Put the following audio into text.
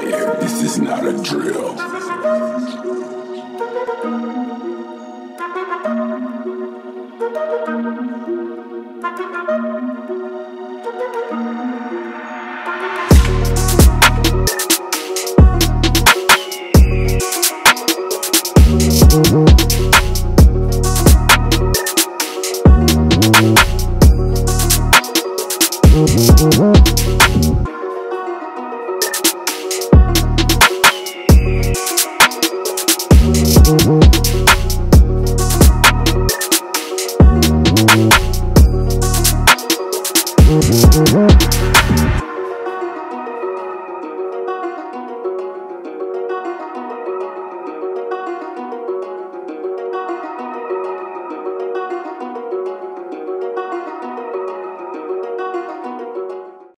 player. This is not a drill.